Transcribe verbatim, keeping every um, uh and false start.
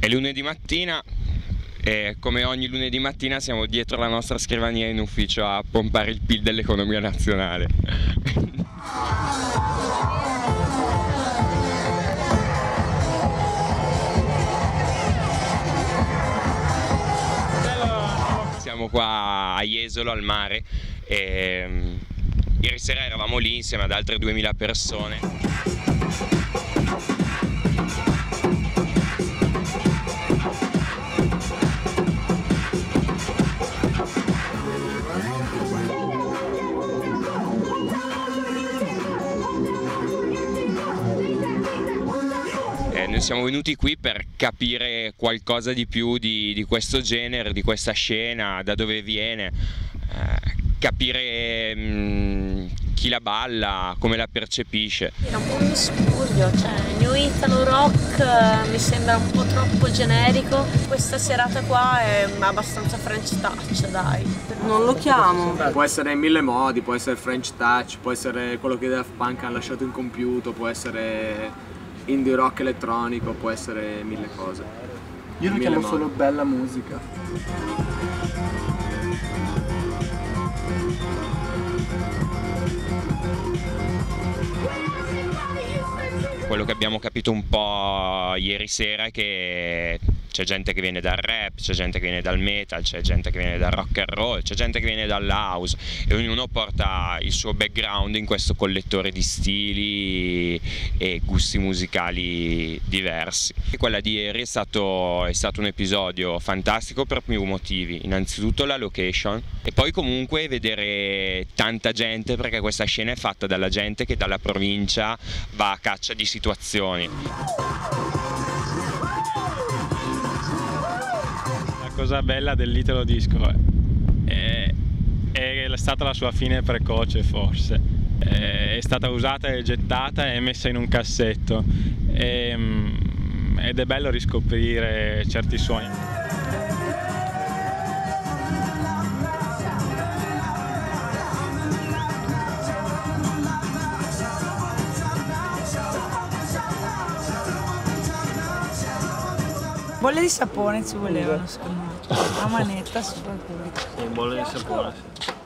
È lunedì mattina e come ogni lunedì mattina siamo dietro la nostra scrivania in ufficio a pompare il P I L dell'economia nazionale. Siamo qua a Jesolo al mare e ieri sera eravamo lì insieme ad altre duemila persone. Noi siamo venuti qui per capire qualcosa di più di, di questo genere, di questa scena, da dove viene, eh, capire mh, chi la balla, come la percepisce. Era un po' un miscuglio, cioè new italo rock mi sembra un po' troppo generico, questa serata qua è abbastanza French touch, dai. Non lo chiamo. Può essere in mille modi, può essere French touch, può essere quello che Daft Punk ha lasciato incompiuto, può essere indie rock elettronico, può essere mille cose. Io lo chiamo solo bella musica. Quello che abbiamo capito un po' ieri sera è che c'è gente che viene dal rap, c'è gente che viene dal metal, c'è gente che viene dal rock and roll, c'è gente che viene dall'house e ognuno porta il suo background in questo collettore di stili e gusti musicali diversi. E quella di ieri è stato, è stato un episodio fantastico per più motivi, innanzitutto la location e poi comunque vedere tanta gente, perché questa scena è fatta dalla gente che dalla provincia va a caccia di situazioni. La cosa bella dell'italo disco è, è, è stata la sua fine precoce, forse è, è stata usata e gettata e messa in un cassetto e, ed è bello riscoprire certi suoni. Bolle di sapone ci volevano, secondo me, la manetta soprattutto. Sì, bolle di sapone.